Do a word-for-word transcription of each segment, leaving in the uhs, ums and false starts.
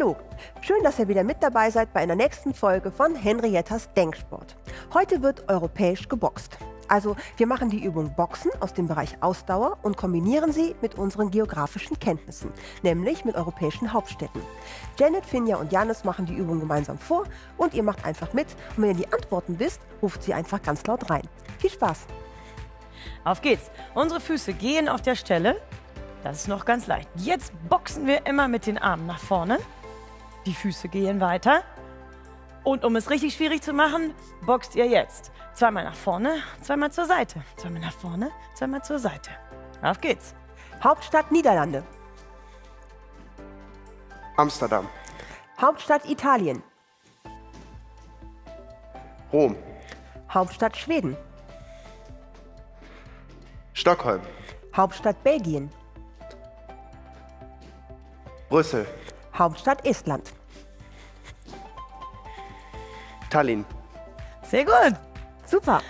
Hallo, schön, dass ihr wieder mit dabei seid bei einer nächsten Folge von Henriettas Denksport. Heute wird europäisch geboxt. Also wir machen die Übung Boxen aus dem Bereich Ausdauer und kombinieren sie mit unseren geografischen Kenntnissen, nämlich mit europäischen Hauptstädten. Janet, Finja und Janis machen die Übung gemeinsam vor und ihr macht einfach mit. Und wenn ihr die Antworten wisst, ruft sie einfach ganz laut rein. Viel Spaß! Auf geht's! Unsere Füße gehen auf der Stelle. Das ist noch ganz leicht. Jetzt boxen wir immer mit den Armen nach vorne. Die Füße gehen weiter. Und um es richtig schwierig zu machen, boxt ihr jetzt. Zweimal nach vorne, zweimal zur Seite. Zweimal nach vorne, zweimal zur Seite. Auf geht's. Hauptstadt Niederlande. Amsterdam. Hauptstadt Italien. Rom. Hauptstadt Schweden. Stockholm. Hauptstadt Belgien. Brüssel. Hauptstadt Estland. Tallinn. Sehr gut. Super.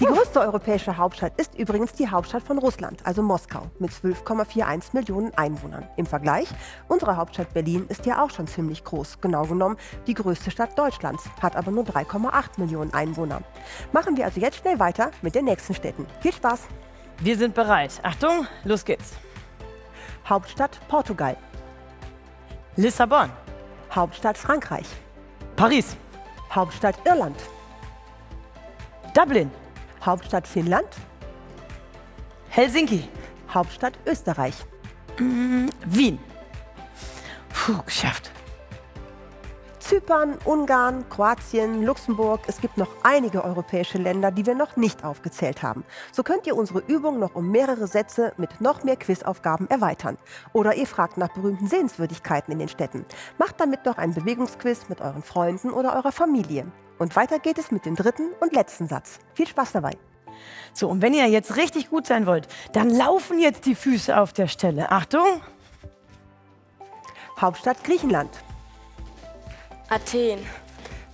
Die Puh. größte europäische Hauptstadt ist übrigens die Hauptstadt von Russland, also Moskau, mit zwölf Komma einundvierzig Millionen Einwohnern. Im Vergleich, unsere Hauptstadt Berlin ist ja auch schon ziemlich groß, genau genommen die größte Stadt Deutschlands, hat aber nur drei Komma acht Millionen Einwohner. Machen wir also jetzt schnell weiter mit den nächsten Städten. Viel Spaß. Wir sind bereit. Achtung, los geht's. Hauptstadt Portugal. Lissabon. Hauptstadt Frankreich. Paris. Hauptstadt Irland. Dublin. Hauptstadt Finnland. Helsinki. Hauptstadt Österreich. Mm, Wien. Puh, geschafft. Zypern, Ungarn, Kroatien, Luxemburg. Es gibt noch einige europäische Länder, die wir noch nicht aufgezählt haben. So könnt ihr unsere Übung noch um mehrere Sätze mit noch mehr Quizaufgaben erweitern. Oder ihr fragt nach berühmten Sehenswürdigkeiten in den Städten. Macht damit noch ein Bewegungsquiz mit euren Freunden oder eurer Familie. Und weiter geht es mit dem dritten und letzten Satz. Viel Spaß dabei. So, und wenn ihr jetzt richtig gut sein wollt, dann laufen jetzt die Füße auf der Stelle. Achtung! Hauptstadt Griechenland. Athen.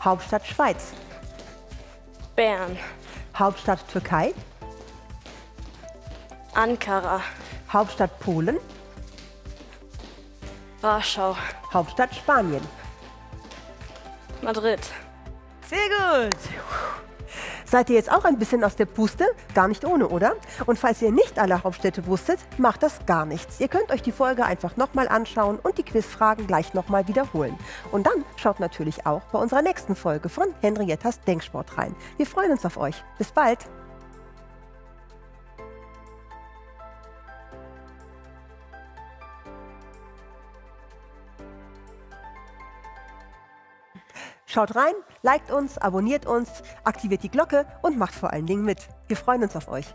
Hauptstadt Schweiz. Bern. Hauptstadt Türkei. Ankara. Hauptstadt Polen. Warschau. Hauptstadt Spanien. Madrid. Sehr gut. Seid ihr jetzt auch ein bisschen aus der Puste? Gar nicht ohne, oder? Und falls ihr nicht alle Hauptstädte wusstet, macht das gar nichts. Ihr könnt euch die Folge einfach nochmal anschauen und die Quizfragen gleich nochmal wiederholen. Und dann schaut natürlich auch bei unserer nächsten Folge von Henriettas Denksport rein. Wir freuen uns auf euch. Bis bald. Schaut rein, liked uns, abonniert uns, aktiviert die Glocke und macht vor allen Dingen mit. Wir freuen uns auf euch.